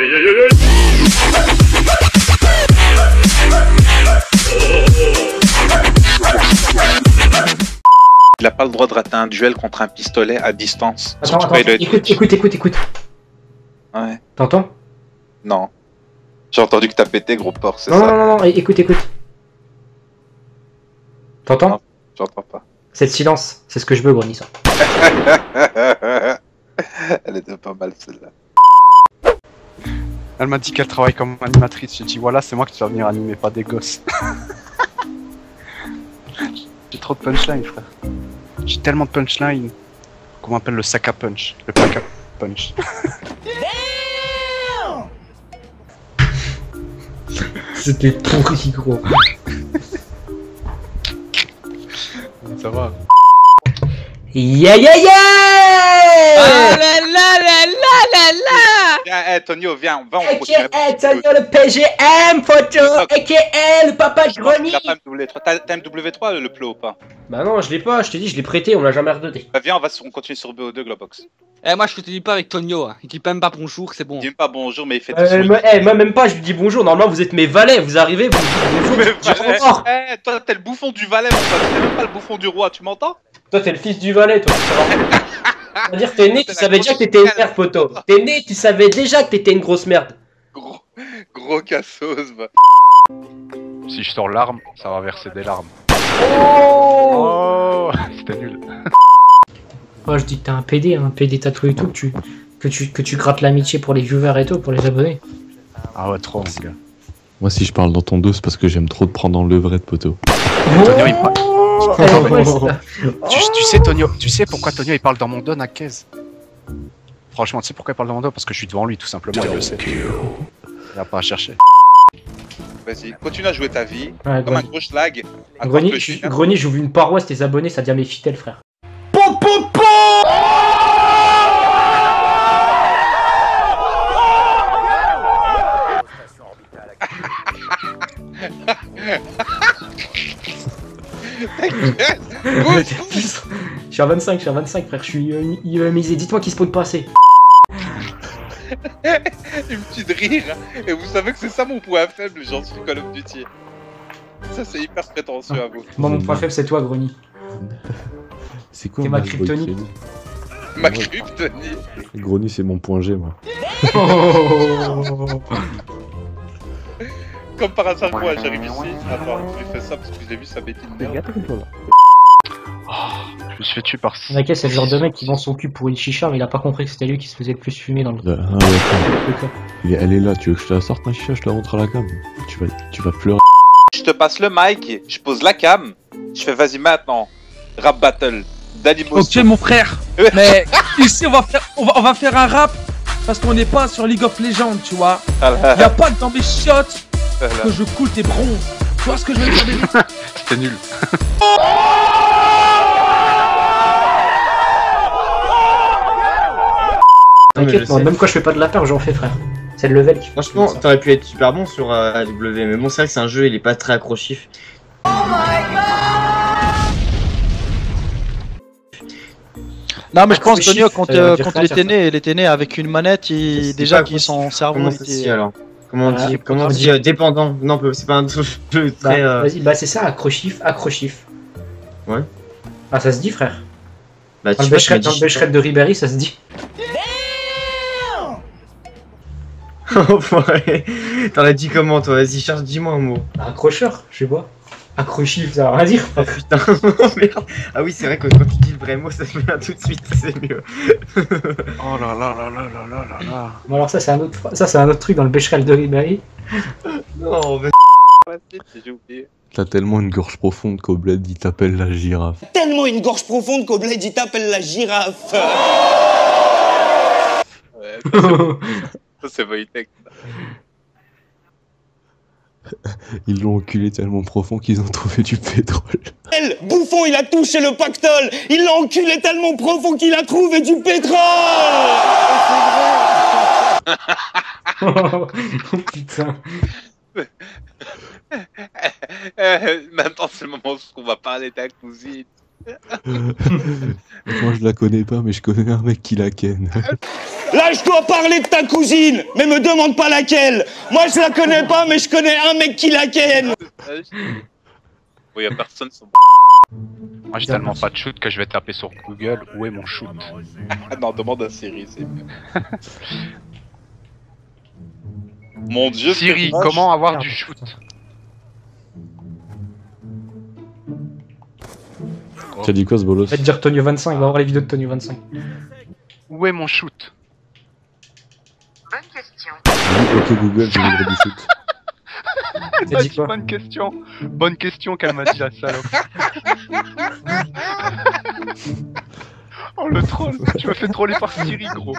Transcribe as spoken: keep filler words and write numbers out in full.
Il n'a pas le droit de rater un duel contre un pistolet à distance. Attends, attends, être... écoute, écoute, écoute, écoute. Ouais. T'entends? Non. J'ai entendu que t'as pété, gros porc, c'est ça? Non, non, non, non, écoute, écoute. T'entends? J'entends pas. C'est le silence, c'est ce que je veux, Gronisson. Elle était pas mal, celle-là. Elle m'a dit qu'elle travaille comme animatrice, j'ai dit voilà, c'est moi qui vais venir animer, pas des gosses. J'ai trop de punchline, frère. J'ai tellement de punchline. Qu'on m'appelle le sac à punch. Le pack à punch. C'était pourri, gros. Ça va. Ya ya ya! Ah la la la la la la! Viens, hey, Tonio, viens, on va en continuer. A K A Tonio le P G M, photo, A K A le papa Grony. T'as M W trois le plot ou pas? Bah non, je l'ai pas, je te dis, je l'ai prêté, on l'a jamais redonné. Bah viens, on va on continue sur B O deux Globox. Eh, moi je te dis pas avec Tonio, hein. Il dit pas même pas bonjour, c'est bon. Il dit même pas bonjour, mais il fait. Euh, moi, eh, moi même pas, je lui dis bonjour, normalement vous êtes mes valets, vous arrivez, vous. vous, vous, vous bah, eh, eh, toi t'es le bouffon du valet, t'es même pas le bouffon du roi, tu m'entends? Toi t'es le fils du valet, toi. C'est-à-dire t'es né, tu savais déjà que t'étais une merde, photo. T'es né, tu savais déjà que t'étais une grosse merde. Gros, gros cassos, bah. Si je sors l'arme, ça va verser des larmes. Oh, oh c'était nul. Moi je dis que t'es un P D, un P D tatoué et tout, que tu, que tu, que tu grattes l'amitié pour les viewers et tout, pour les abonnés. Ah ouais, trop, mon gars. Moi si je parle dans ton dos, c'est parce que j'aime trop te prendre dans le vrai de poteau. Oh Oh, oh, tu, tu sais Tonio, tu sais pourquoi Tonio il parle dans mon dos à Kez? Franchement, tu sais pourquoi il parle dans mon dos? Parce que je suis devant lui tout simplement, il le sait. Il n'a pas à chercher. Vas-y, continue à jouer ta vie, ouais, comme un gros schlag. Grony, j'ouvre une paroisse, tes abonnés, ça devient mes fidèles, frère. Pom pom pom. Je suis à vingt-cinq, je suis à vingt-cinq frère, je suis I E M isé, dites-moi qui se spawn pas assez. Une petite rire, et vous savez que c'est ça mon point faible, j'en suis Call of Duty. Ça c'est hyper prétentieux à vous. Bon, mon point faible c'est toi Grony. C'est quoi? T'es ma kryptonite. Ma kryptonite. Grony c'est mon point G moi. Comme par hasard, moi j'arrive ici. Attends, je lui fais ça parce que j'ai vu sa bêtise. Oh, je me suis fait tuer par ça. Ok, c'est le genre de mec qui vend son cul pour une chicha, mais il a pas compris que c'était lui qui se faisait le plus fumer dans le. Ah, ouais. Il est, elle est là, tu veux que je te la sorte ma chicha, je te la montre à la cam. Tu vas, tu vas pleurer. Je te passe le mic, je pose la cam, je fais vas-y maintenant. Rap battle, d'animaux. Ok mon frère, mais ici on va faire, on va, on va faire un rap parce qu'on n'est pas sur League of Legends, tu vois. Il y a pas dans mes shots. Voilà. Que je coule tes bronzes. Tu vois ce que je veux dire? C'était nul. T'inquiète, même quand je fais pas de la peur, j'en fais frère. C'est le level qui. Franchement, t'aurais pu être super bon sur euh, A W, mais bon, c'est vrai que c'est un jeu, il est pas très accrochif. Oh my god! Non, mais je pense, Tonio, quand, euh, quand il était né, il était né avec une manette, il... déjà qu'il son cerveau était. Comment on voilà, dit, comment on dit euh, dépendant? Non, c'est pas un jeu très... Euh... Vas-y, bah c'est ça, accrochif, accrochif. Ouais. Ah, ça se dit, frère. Bah, tu vois, dans le Becheret de Ribéry, ça se dit. Oh, t'en as dit comment, toi? Vas-y, cherche, dis-moi un mot. Accrocheur, je sais pas. Accrochif, ça va rien dire. Ah, putain, merde. Ah oui, c'est vrai que quand tu dis le vrai mot, ça se met là tout de suite, c'est mieux. Oh là là là là là là là là. Bon alors ça, c'est un autre, ça, c'est un autre truc dans le Becherel de Ribéry. Non, mais... J'ai oublié. T'as tellement une gorge profonde qu'Obled, il t'appelle la girafe. Tellement une gorge profonde qu'Obled, il t'appelle la girafe. Ouais, ça, c'est Voytech. Ils l'ont enculé tellement profond qu'ils ont trouvé du pétrole. Elle, bouffon, il a touché le pactole. Il l'a enculé tellement profond qu'il a trouvé du pétrole. Oh putain. Maintenant c'est le moment où on va parler de ta cousine. Moi je la connais pas, mais je connais un mec qui la ken. Là je dois parler de ta cousine, mais me demande pas laquelle. Moi je la connais pas, mais je connais un mec qui la ken. Oui, y'a personne sur... Moi j'ai tellement pas de shoot que je vais taper sur Google où est mon shoot. Ah non, demande à Siri, c'est mieux. Mon dieu, Siri, comment avoir du shoot? T'as dit quoi ce bolos? Je vais te dire Tonio vingt-cinq, va voir les vidéos de Tonio vingt-cinq. Où est mon shoot? Bonne question. Ok Google, je voudrais du shoot. T'as dit quoi? Bonne question. Bonne question qu'elle m'a dit la salope. Oh le troll, tu m'as fait troller par Siri gros.